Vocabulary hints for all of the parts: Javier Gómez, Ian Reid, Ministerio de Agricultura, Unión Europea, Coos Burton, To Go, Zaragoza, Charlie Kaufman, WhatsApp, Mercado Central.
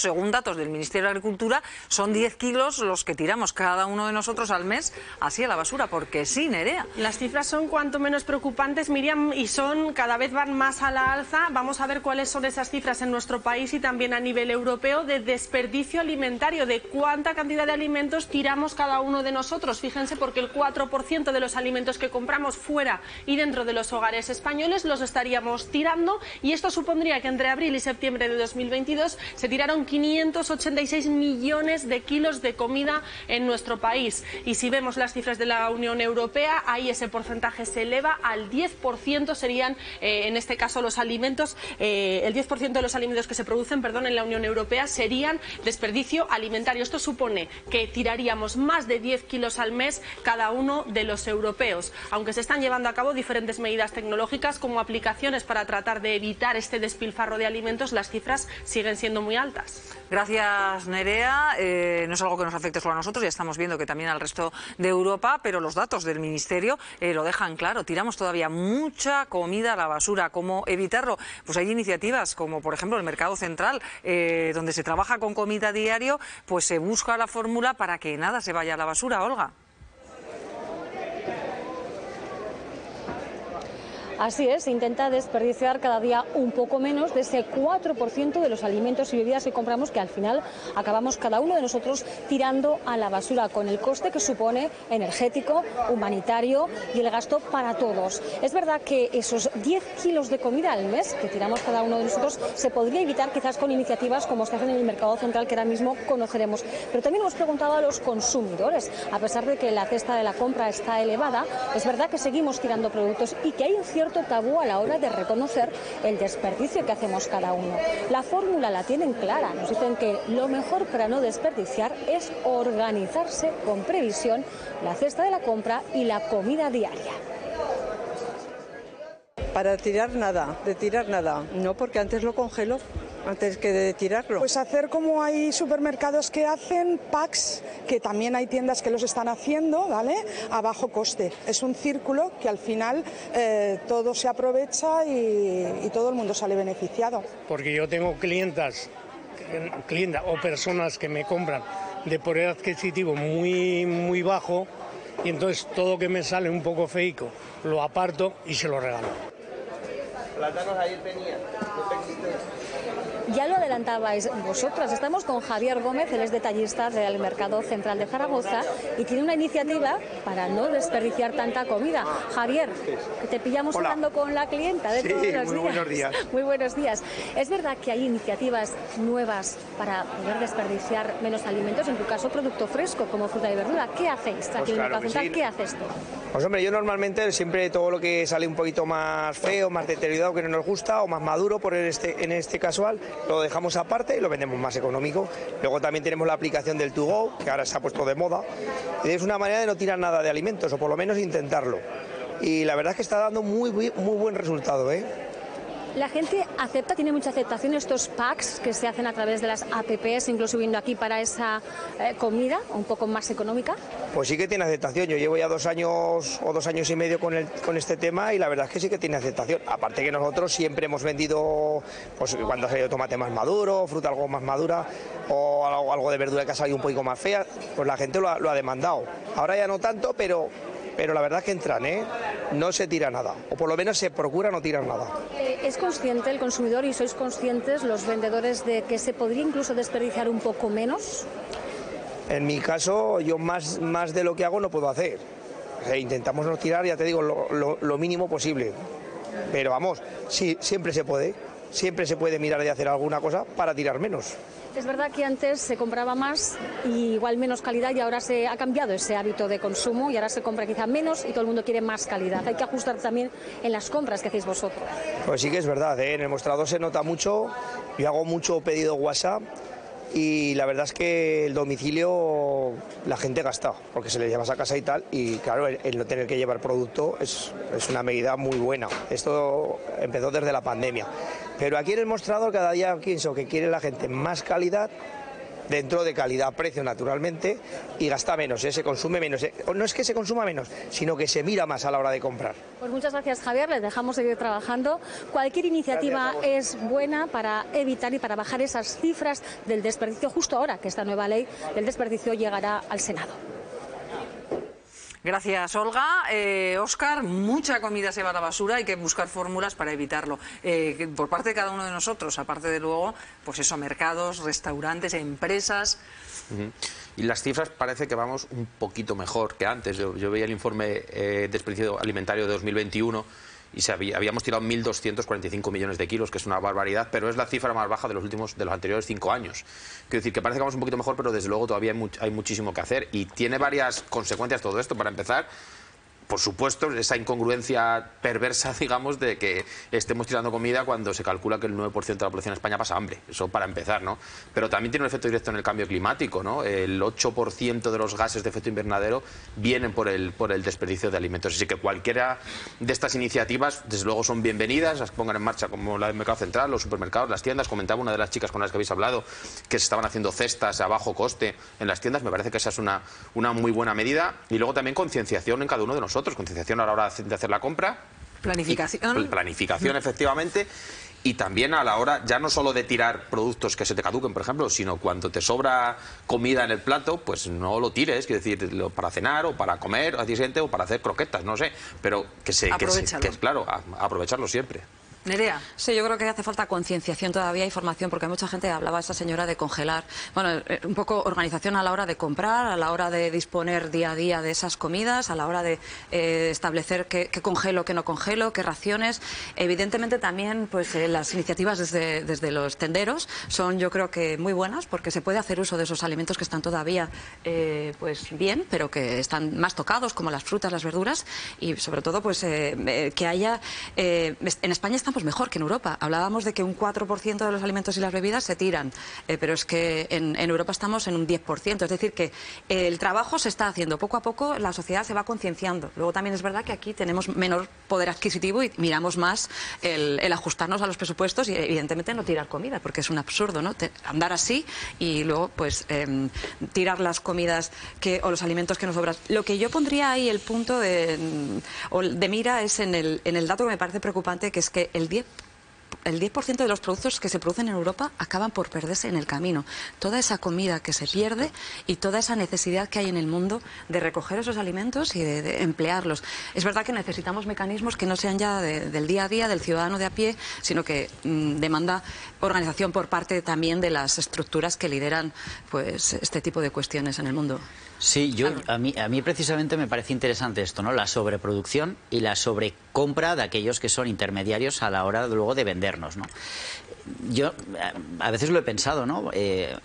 Según datos del Ministerio de Agricultura, son 10 kilos los que tiramos cada uno de nosotros al mes así a la basura, porque sí, Nerea. Las cifras son cuanto menos preocupantes, Miriam, y cada vez van más a la alza. Vamos a ver cuáles son esas cifras en nuestro país y también a nivel europeo de desperdicio alimentario, de cuánta cantidad de alimentos tiramos cada uno de nosotros. Fíjense, porque el 4% de los alimentos que compramos fuera y dentro de los hogares españoles los estaríamos tirando, y esto supondría que entre abril y septiembre de 2022 se tiraron 586 millones de kilos de comida en nuestro país. Y si vemos las cifras de la Unión Europea, ahí ese porcentaje se eleva al 10%, serían en este caso los alimentos, el 10% de los alimentos que se producen, en la Unión Europea serían desperdicio alimentario. Esto supone que tiraríamos más de 10 kilos al mes cada uno de los europeos, aunque se están llevando a cabo diferentes medidas tecnológicas como aplicaciones para tratar de evitar este despilfarro de alimentos. Las cifras siguen siendo muy altas. Gracias, Nerea. No es algo que nos afecte solo a nosotros, ya estamos viendo que también al resto de Europa, pero los datos del Ministerio lo dejan claro. Tiramos todavía mucha comida a la basura. ¿Cómo evitarlo? Pues hay iniciativas como, por ejemplo, el Mercado Central, donde se trabaja con comida diario, pues se busca la fórmula para que nada se vaya a la basura, Olga. Así es, se intenta desperdiciar cada día un poco menos de ese 4% de los alimentos y bebidas que compramos, que al final acabamos cada uno de nosotros tirando a la basura, con el coste que supone energético, humanitario y el gasto para todos. Es verdad que esos 10 kilos de comida al mes que tiramos cada uno de nosotros se podría evitar quizás con iniciativas como se hacen en el Mercado Central, que ahora mismo conoceremos. Pero también hemos preguntado a los consumidores. A pesar de que la cesta de la compra está elevada, es verdad que seguimos tirando productos y que hay un cierto tabú a la hora de reconocer el desperdicio que hacemos cada uno. La fórmula la tienen clara, nos dicen que lo mejor para no desperdiciar es organizarse con previsión la cesta de la compra y la comida diaria. Para tirar nada, no, porque antes lo congelo, antes que de tirarlo. Pues hacer como hay supermercados que hacen packs, que también hay tiendas que los están haciendo, ¿vale?, a bajo coste. Es un círculo que al final todo se aprovecha y todo el mundo sale beneficiado. Porque yo tengo clientas o personas que me compran de poder adquisitivo muy bajo, y entonces todo que me sale un poco feico lo aparto y se lo regalo. Plátanos ayer tenía. Ya lo adelantabais vosotras, estamos con Javier Gómez, él es detallista del Mercado Central de Zaragoza y tiene una iniciativa para no desperdiciar tanta comida. Javier, te pillamos hablando con la clienta. Sí, muy buenos días. Muy buenos días. ¿Es verdad que hay iniciativas nuevas para poder desperdiciar menos alimentos? En tu caso, producto fresco como fruta y verdura. ¿Qué hacéis aquí en el Mercado Central? ¿Qué haces tú? Pues hombre, yo normalmente siempre todo lo que sale un poquito más feo, más deteriorado, que no nos gusta, o más maduro, por en este casual, lo dejamos aparte y lo vendemos más económico. Luego también tenemos la aplicación del To Go, que ahora se ha puesto de moda. Es una manera de no tirar nada de alimentos, o por lo menos intentarlo. Y la verdad es que está dando muy buen resultado, ¿eh? La gente acepta, tiene mucha aceptación estos packs que se hacen a través de las apps, incluso viendo aquí para esa comida un poco más económica. Pues sí que tiene aceptación. Yo llevo ya 2 años o 2 años y medio con este tema, y la verdad es que sí que tiene aceptación. Aparte que nosotros siempre hemos vendido, pues cuando ha salido tomate más maduro, fruta algo más madura, o algo de verdura que ha salido un poquito más fea, pues la gente lo ha demandado. Ahora ya no tanto, pero la verdad es que entran, ¿eh? No se tira nada, o por lo menos se procura no tirar nada. ¿Es consciente el consumidor y sois conscientes los vendedores de que se podría incluso desperdiciar un poco menos? En mi caso, yo más de lo que hago no puedo hacer. O sea, intentamos no tirar, ya te digo, lo mínimo posible. Pero vamos, sí, siempre se puede mirar de hacer alguna cosa para tirar menos. Es verdad que antes se compraba más y igual menos calidad, y ahora se ha cambiado ese hábito de consumo y ahora se compra quizá menos y todo el mundo quiere más calidad. Hay que ajustar también en las compras que hacéis vosotros. Pues sí que es verdad, ¿eh? En el mostrador se nota mucho. Yo hago mucho pedido WhatsApp y la verdad es que el domicilio la gente gasta, porque se le llevas a casa y tal, y claro, el no tener que llevar producto es una medida muy buena. Esto empezó desde la pandemia. Pero aquí en el mostrador cada día pienso que quiere la gente más calidad dentro de calidad-precio, naturalmente, y gasta menos, se consume menos. No es que se consuma menos, sino que se mira más a la hora de comprar. Pues muchas gracias, Javier, les dejamos seguir trabajando. Cualquier iniciativa es buena para evitar y para bajar esas cifras del desperdicio, justo ahora que esta nueva ley del desperdicio llegará al Senado. Gracias, Olga. Óscar, mucha comida se va a la basura, hay que buscar fórmulas para evitarlo. Por parte de cada uno de nosotros, aparte de luego, pues eso, mercados, restaurantes, empresas. Y las cifras parece que vamos un poquito mejor que antes. Yo veía el informe desperdicio alimentario de 2021 y habíamos tirado 1.245 millones de kilos, que es una barbaridad, pero es la cifra más baja de los anteriores 5 años. Quiero decir que parece que vamos un poquito mejor, pero desde luego todavía hay muchísimo que hacer, y tiene varias consecuencias todo esto. Para empezar, por supuesto, esa incongruencia perversa, digamos, de que estemos tirando comida cuando se calcula que el 9% de la población en España pasa hambre. Eso para empezar, ¿no? Pero también tiene un efecto directo en el cambio climático, ¿no? El 8% de los gases de efecto invernadero vienen por el desperdicio de alimentos. Así que cualquiera de estas iniciativas, desde luego, son bienvenidas, las pongan en marcha, como la del Mercado Central, los supermercados, las tiendas. Comentaba una de las chicas con las que habéis hablado que se estaban haciendo cestas a bajo coste en las tiendas. Me parece que esa es una muy buena medida. Y luego también concienciación en cada uno de nosotros. Concienciación a la hora de hacer la compra. Planificación. Planificación, efectivamente. Y también a la hora, ya no solo de tirar productos que se te caduquen, por ejemplo, sino cuando te sobra comida en el plato, pues no lo tires, quiero decir, para cenar o para comer al día siguiente o para hacer croquetas, no sé. Pero aprovecharlo siempre. Nerea. Sí, yo creo que hace falta concienciación todavía y formación, porque hay mucha gente, hablaba esta señora de congelar, bueno, un poco organización a la hora de comprar, a la hora de disponer día a día de esas comidas, a la hora de establecer qué congelo, qué no congelo, qué raciones. Evidentemente también pues las iniciativas desde los tenderos son, yo creo que muy buenas, porque se puede hacer uso de esos alimentos que están todavía pues bien, pero que están más tocados, como las frutas, las verduras, y sobre todo pues que haya, en España está pues mejor que en Europa. Hablábamos de que un 4% de los alimentos y las bebidas se tiran, pero es que en Europa estamos en un 10%, es decir que el trabajo se está haciendo poco a poco, la sociedad se va concienciando. Luego también es verdad que aquí tenemos menor poder adquisitivo y miramos más el ajustarnos a los presupuestos y evidentemente no tirar comida, porque es un absurdo, ¿no? Andar así y luego pues tirar las comidas o los alimentos que nos sobran. Lo que yo pondría ahí el punto de mira es en el dato que me parece preocupante, que es que el 10% de los productos que se producen en Europa acaban por perderse en el camino. Toda esa comida que se pierde y toda esa necesidad que hay en el mundo de recoger esos alimentos y de emplearlos. Es verdad que necesitamos mecanismos que no sean ya del día a día, del ciudadano de a pie, sino que demanda organización por parte también de las estructuras que lideran pues este tipo de cuestiones en el mundo. Sí, a mí precisamente me parece interesante esto, ¿no? La sobreproducción y la sobrecompra de aquellos que son intermediarios a la hora luego de vendernos, ¿no? Yo a veces lo he pensado, ¿no?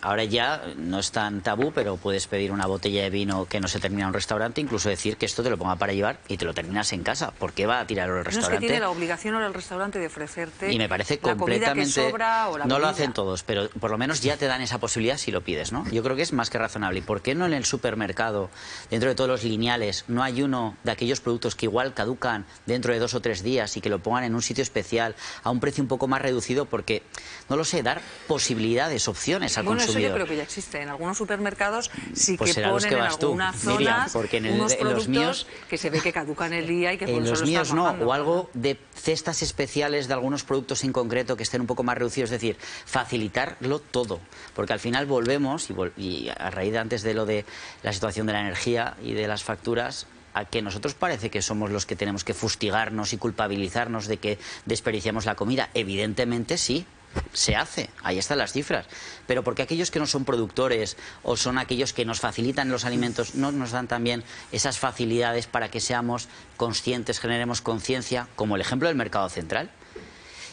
Ahora ya no es tan tabú, pero puedes pedir una botella de vino que no se termina en un restaurante, incluso decir que esto te lo ponga para llevar y te lo terminas en casa. ¿Por qué va a tirarlo al restaurante? No, es que tiene la obligación ahora el restaurante de ofrecerte y me parece completamente, la comida que sobra o la comida. Lo hacen todos, pero por lo menos ya te dan esa posibilidad si lo pides, ¿no? Yo creo que es más que razonable. ¿Y por qué no en el supermercado, dentro de todos los lineales, no hay uno de aquellos productos que igual caducan dentro de 2 o 3 días y que lo pongan en un sitio especial a un precio un poco más reducido? Porque, no lo sé, dar posibilidades, opciones al consumidor. Eso yo creo que ya existe. En algunos supermercados sí pues que ponen que en algunas zonas Miriam, porque unos productos en los míos, que se ve que caducan el día y que en los míos no, bajando, o algo de cestas especiales de algunos productos en concreto que estén un poco más reducidos. Es decir, facilitarlo todo, porque al final volvemos y a raíz de antes de lo de las situación de la energía y de las facturas, a que nosotros parece que somos los que tenemos que fustigarnos y culpabilizarnos de que desperdiciamos la comida. Evidentemente sí, se hace, ahí están las cifras, pero porque aquellos que no son productores o son aquellos que nos facilitan los alimentos no nos dan también esas facilidades para que seamos conscientes, generemos conciencia, como el ejemplo del Mercado Central.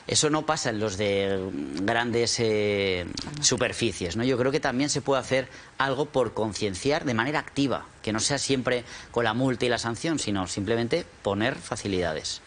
Eso no pasa en los de grandes superficies, ¿no? Yo creo que también se puede hacer algo por concienciar de manera activa, que no sea siempre con la multa y la sanción, sino simplemente poner facilidades.